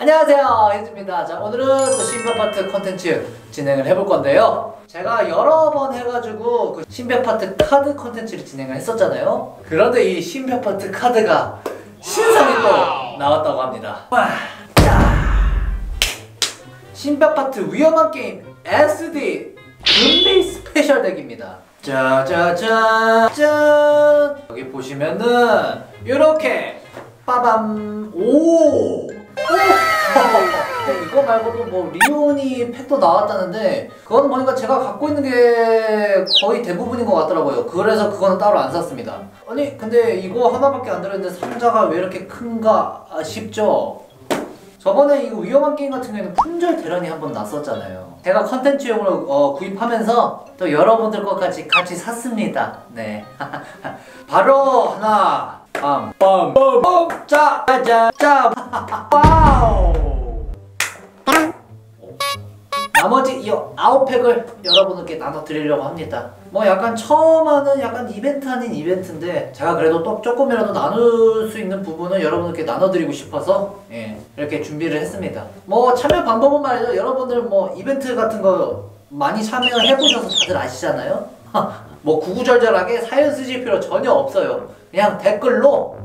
안녕하세요, 인큐입니다. 자, 오늘은 그 신비아파트 컨텐츠 진행을 해볼 건데요. 제가 여러 번 해가지고 그 신비아파트 카드 컨텐츠를 진행을 했었잖아요. 그런데 이 신비아파트 카드가 신상이 또 나왔다고 합니다. 신비아파트 위험한 게임 SD 금비 스페셜 덱입니다. 짜자잔 짠! 여기 보시면은 이렇게 빠밤 오! 근데 이거 말고도 뭐 리오니 팩도 나왔다는데 그건 보니까 제가 갖고 있는 게 거의 대부분인 것 같더라고요. 그래서 그거는 따로 안 샀습니다. 아니 근데 이거 하나밖에 안 들었는데 상자가 왜 이렇게 큰가 싶죠? 저번에 이거 위험한 게임 같은 경우에는 품절 대란이 한번 났었잖아요. 제가 컨텐츠용으로 구입하면서 또 여러분들 것까지 같이 샀습니다. 네. 바로 하나 빰빰빰빰 짜자자 와우. 나머지 이 9팩을 여러분들께 나눠 드리려고 합니다. 뭐 약간 처음 하는 약간 이벤트 아닌 이벤트인데 제가 그래도 또 조금이라도 나눌 수 있는 부분은 여러분들께 나눠 드리고 싶어서 예, 이렇게 준비를 했습니다. 뭐 참여 방법은 말이죠. 여러분들 뭐 이벤트 같은 거 많이 참여를 해보셔서 다들 아시잖아요. 뭐 구구절절하게 사연 쓰실 필요 전혀 없어요. 그냥 댓글로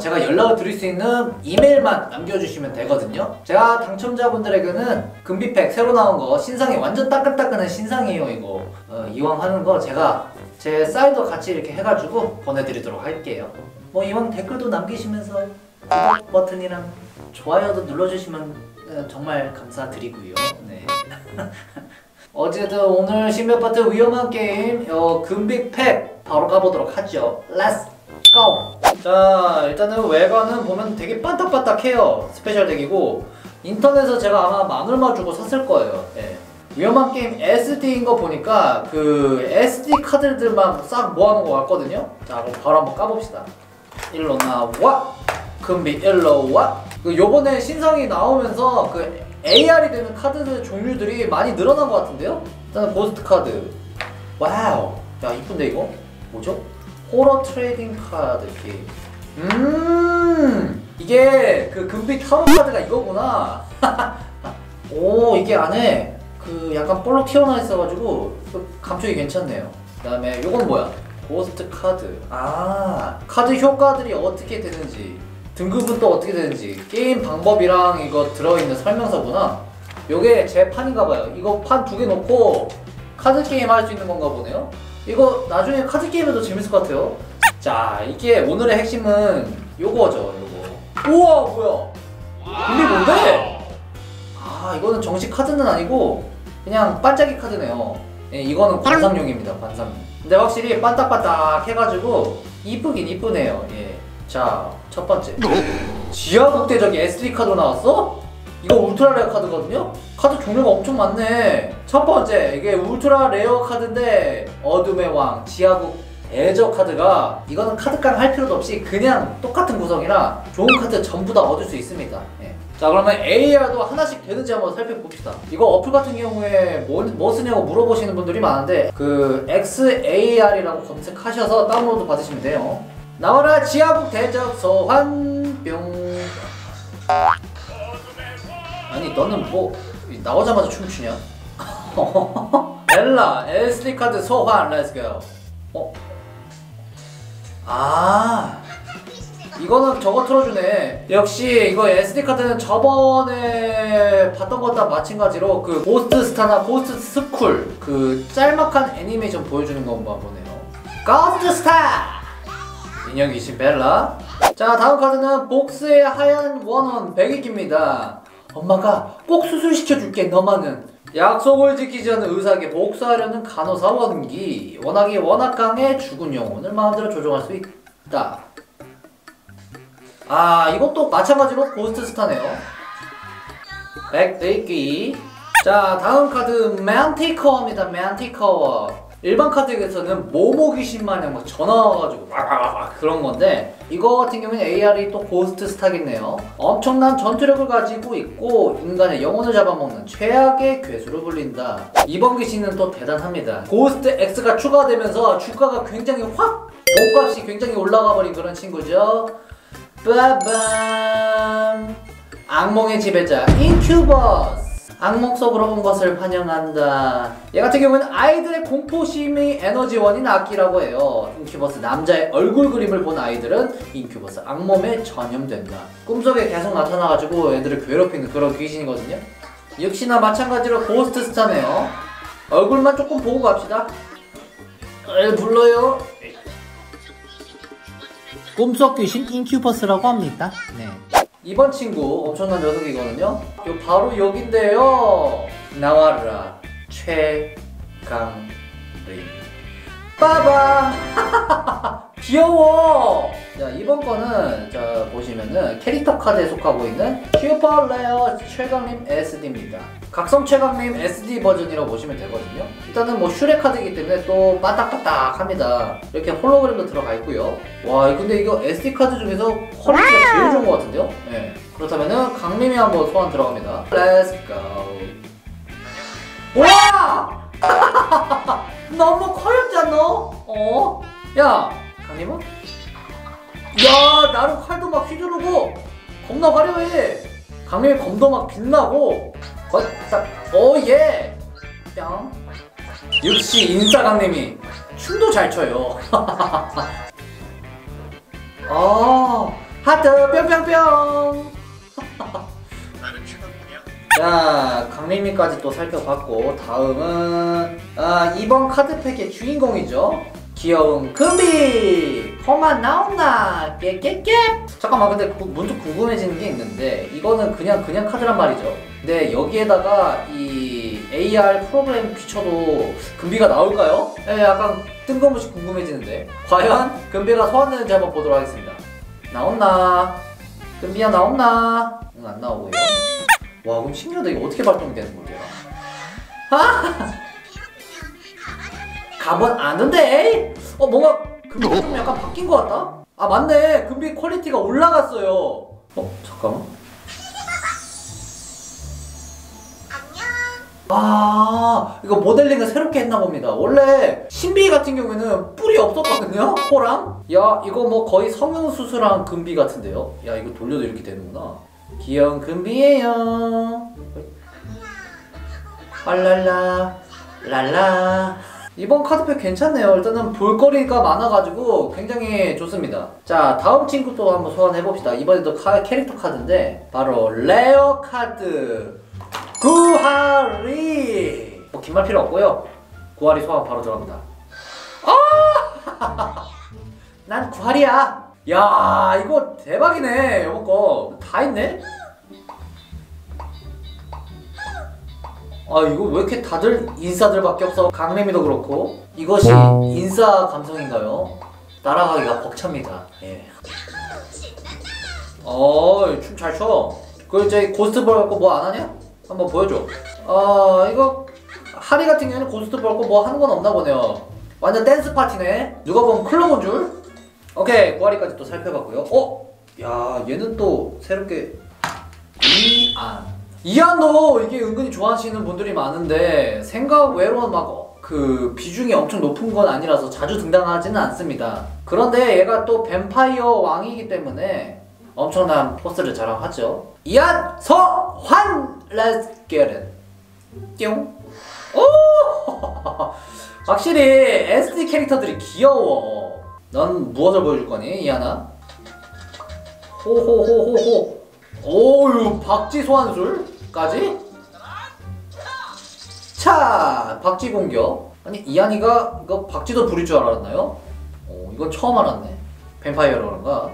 제가 연락을 드릴 수 있는 이메일만 남겨주시면 되거든요. 제가 당첨자분들에게는 금비팩 새로 나온 거 신상이 완전 따끈따끈한 신상이에요. 이거 이왕 하는 거 제가 제 사이도 같이 이렇게 해가지고 보내드리도록 할게요. 뭐 이왕 댓글도 남기시면서 구독 버튼이랑 좋아요도 눌러주시면 정말 감사드리고요. 네. 어쨌든 오늘 신비아파트 위험한 게임 금비팩 바로 가보도록 하죠. 렛츠 고! 자, 일단은 외관은 보면 되게 반딱반딱해요. 스페셜 덱이고 인터넷에서 제가 아마 만얼마 주고 샀을 거예요. 예. 위험한 게임 SD인 거 보니까 그 SD 카드들만 싹 모아놓은 거 같거든요. 자, 그럼 바로 한번 까봅시다. 일로 나와! 금비 일로 와! 그 요번에 신상이 나오면서 그 AR이 되는 카드 종류들이 많이 늘어난 것 같은데요? 일단 고스트 카드 와우! 야 이쁜데 이거? 뭐죠? 호러 트레이딩 카드 게임. 이게 그 금비 타로 카드가 이거구나. 오 이게 안에 그 약간 볼록 튀어나와 있어가지고 감촉이 괜찮네요. 그 다음에 요건 뭐야? 고스트 카드. 아 카드 효과들이 어떻게 되는지 등급은 또 어떻게 되는지 게임 방법이랑 이거 들어있는 설명서구나. 요게 제 판인가봐요. 이거 판 2개 놓고 카드 게임 할 수 있는 건가 보네요. 이거 나중에 카드 게임에도 재밌을 것 같아요. 자 이게 오늘의 핵심은 요거죠. 요거 우와 뭐야 이게 뭔데? 아 이거는 정식 카드는 아니고 그냥 반짝이 카드네요. 예, 이거는 관상용입니다. 관상용. 근데 확실히 반딱반딱 해가지고 이쁘긴 이쁘네요. 예. 자, 첫 번째. 지하국대적 SD 카드 나왔어? 이거 울트라 레어 카드거든요? 카드 종류가 엄청 많네. 첫 번째, 이게 울트라 레어 카드인데 어둠의 왕, 지하국대적 카드가 이거는 카드깡 할 필요도 없이 그냥 똑같은 구성이라 좋은 카드 전부 다 얻을 수 있습니다. 예. 자, 그러면 AR도 하나씩 되는지 한번 살펴봅시다. 이거 어플 같은 경우에 뭐 쓰냐고 물어보시는 분들이 많은데 그 XAR이라고 검색하셔서 다운로드 받으시면 돼요. 나와라 지하국대적 소환 뿅. 아니 너는 뭐 나오자마자 춤추냐? 엘라 SD 카드 소환 렛츠고. 어? 아 이거는 저거 틀어주네. 역시 이거 SD 카드는 저번에 봤던 것과 마찬가지로 그 고스트 스타나 고스트 스쿨 그 짤막한 애니메이션 보여주는 것만 보네요. 고스트 스타 인형이신 벨라. 자 다음 카드는 복스의 하얀 원혼 백익기입니다. 엄마가 꼭 수술시켜줄게 너만은. 약속을 지키지 않은 의사에게 복수하려는 간호사 원기. 원학이 워낙강의 죽은 영혼을 마음대로 조종할 수 있다. 아 이것도 마찬가지로 고스트 스타네요. 백익기. 자 다음 카드 멘티커입니다. 멘티커. 일반 카드에서는 모모 귀신 마냥 막 전화와가지고 막 그런 건데 이거 같은 경우에는 AR이 또 고스트 스타겠네요. 엄청난 전투력을 가지고 있고 인간의 영혼을 잡아먹는 최악의 괴수로 불린다. 이번 귀신은 또 대단합니다. 고스트 X가 추가되면서 주가가 굉장히 확 몸값이 굉장히 올라가버린 그런 친구죠. 빠밤 악몽의 지배자 인큐버스, 악몽 속으로 온 것을 환영한다. 얘 같은 경우는 아이들의 공포심이 에너지원인 악기라고 해요. 인큐버스 남자의 얼굴 그림을 본 아이들은 인큐버스 악몽에 전염된다. 꿈속에 계속 나타나가지고 애들을 괴롭히는 그런 귀신이거든요. 역시나 마찬가지로 고스트 스타네요. 얼굴만 조금 보고 갑시다. 에 불러요. 꿈속 귀신 인큐버스라고 합니다. 네. 이번 친구 엄청난 녀석이거든요. 요 바로 여긴데요. 나와라 최강림. 빠밤. 귀여워. 자, 이번 거는 자 보시면은 캐릭터 카드에 속하고 있는 슈퍼 레어 최강림 SD입니다. 각성 최강림 SD 버전이라고 보시면 되거든요. 일단은 뭐 슈렉 카드이기 때문에 또 빠딱빠딱합니다. 이렇게 홀로그램도 들어가 있고요. 와 근데 이거 SD 카드 중에서 퀄리티가 제일 좋은 것 같은데요? 네. 그렇다면은 강림이 한번 소환 들어갑니다. Let's go. 와! 너무 커였잖아. 어? 야 강림아? 야 나름 칼도 막 휘두르고 겁나 화려해. 강림이 검도 막 빛나고. 오예! 뿅. 역시 인싸 강림이 춤도 잘 춰요. 어, 하트 뿅뿅뿅. 자, 강림이까지 또 살펴봤고 다음은 이번 카드팩의 주인공이죠. 귀여운 금비! 거만 나온다! 깨깨깨! 잠깐만 근데 문득 궁금해지는 게 있는데 이거는 그냥 카드란 말이죠. 근데 여기에다가 이 AR 프로그램 비춰도 금비가 나올까요? 예, 약간 뜬금없이 궁금해지는데 과연 금비가 소환되는지 한번 보도록 하겠습니다. 나온나? 금비야 나온나? 응, 안 나오고요. 와 그럼 신기하다. 이거 어떻게 발동되는 거야? 아! 가본 아는데? 어 뭔가 금비 좀 약간 바뀐 것 같다? 아 맞네 금비 퀄리티가 올라갔어요. 어 잠깐만 안녕. 아 이거 모델링을 새롭게 했나 봅니다. 원래 신비 같은 경우에는 뿔이 없었거든요? 코랑? 야 이거 뭐 거의 성형수술한 금비 같은데요? 야 이거 돌려도 이렇게 되는구나. 귀여운 금비예요. 알랄라 랄라. 이번 카드팩 괜찮네요. 일단은 볼거리가 많아가지고 굉장히 좋습니다. 자 다음 친구 또 한번 소환해봅시다. 이번에도 캐릭터 카드인데 바로 레어 카드 구하리. 뭐 긴 말 필요 없고요. 구하리 소환 바로 들어갑니다. 아! 난 구하리야. 야 이거 대박이네. 이번 거 다 있네. 아 이거 왜 이렇게 다들 인싸들밖에 없어. 강림이도 그렇고 이것이 인싸 감성인가요? 따라가기가 벅찹니다. 예. 어이 춤 잘 춰. 그리고 이제 고스트 볼 갖고 뭐 안 하냐? 한번 보여줘. 아 이거 하리 같은 경우는 고스트 볼 갖고 뭐 하는 건 없나 보네요. 완전 댄스 파티네. 누가 보면 클럽인 줄? 오케이 구하리까지 또 살펴봤고요. 어? 야 얘는 또 새롭게 이안. 이안도 이게 은근히 좋아하시는 분들이 많은데 생각 외로 막 그 비중이 엄청 높은 건 아니라서 자주 등장하지는 않습니다. 그런데 얘가 또 뱀파이어 왕이기 때문에 엄청난 포스를 자랑하죠. 이안 서환! Let's get it! 띵! 오! 확실히 SD 캐릭터들이 귀여워. 넌 무엇을 보여줄 거니 이안아? 호호호호호. 오유 박쥐 소환술까지? 차! 박쥐 공격. 아니 이안이가 이거 박쥐도 부릴 줄 알았나요? 오 이건 처음 알았네. 뱀파이어라 그런가?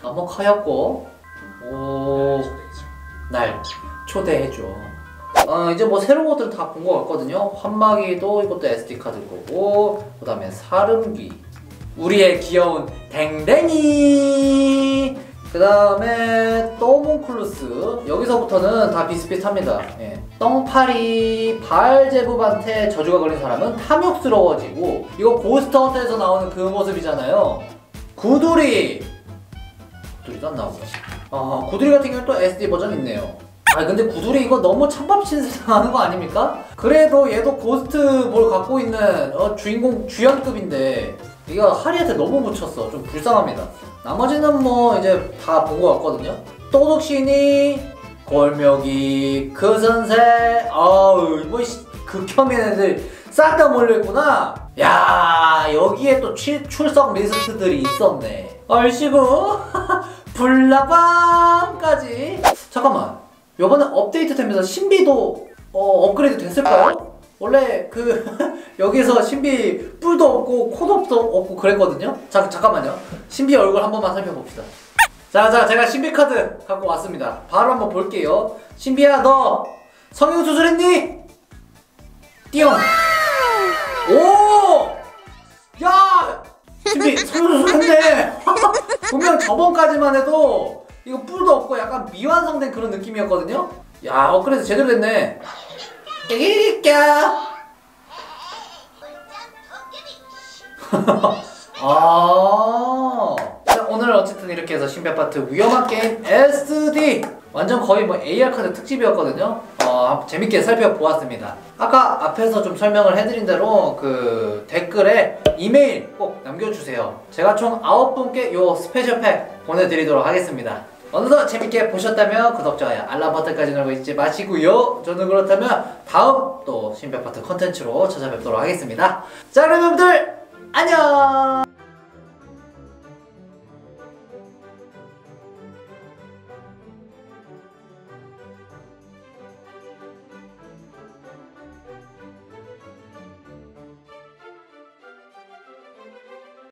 너무 커였고. 오 날 초대해줘. 이제 뭐 새로운 것들은 다 본 것 같거든요. 환마기도 이것도 SD카드일 거고 그 다음에 사름귀 우리의 귀여운 댕댕이. 그 다음에 또몽클루스. 여기서부터는 다 비슷비슷합니다. 예. 떵파리. 바알제부한테 저주가 걸린 사람은 탐욕스러워지고 이거 고스트헌터에서 나오는 그 모습이잖아요. 구두리. 구두리도 안 나오고. 아 구두리 같은 경우는 또 SD 버전 있네요. 아 근데 구두리 이거 너무 찬밥 신세당하는 거 아닙니까? 그래도 얘도 고스트 볼 갖고 있는 주인공 주연급인데 이거 하리한테 너무 묻혔어. 좀 불쌍합니다. 나머지는 뭐 이제 다 본 것 같거든요. 또독신이, 골묘기, 그선세, 아우 뭐 극혐인 애들 싹 다 몰려있구나. 야, 여기에 또 출석 리스트들이 있었네. 얼씨구 불나방까지. 잠깐만, 요번에 업데이트 되면서 신비도 업그레이드 됐을까요? 원래 그 여기서 신비 뿔도 없고 코도 없고 그랬거든요? 잠깐만요, 신비 얼굴 한 번만 살펴봅시다. 자, 제가 신비 카드 갖고 왔습니다. 바로 한번 볼게요. 신비야, 너 성형 수술했니? 띠용. 오! 야! 신비 성형 수술했네. 분명 저번까지만 해도 이거 뿔도 없고 약간 미완성된 그런 느낌이었거든요? 야, 업그레이드 제대로 됐네. 깨기기까. 아, 자, 오늘 어쨌든 이렇게 해서 신비아파트 위험한 게임 SD 완전 거의 뭐 AR카드 특집이었거든요. 재밌게 살펴보았습니다. 아까 앞에서 좀 설명을 해드린 대로 그 댓글에 이메일 꼭 남겨주세요. 제가 총 9분께 요 스페셜팩 보내드리도록 하겠습니다. 어느덧 재밌게 보셨다면 구독, 좋아요, 알람 버튼까지 누르고 잊지 마시고요. 저는 그렇다면 다음 또 신비아파트 컨텐츠로 찾아뵙도록 하겠습니다. 자, 여러분들 안녕!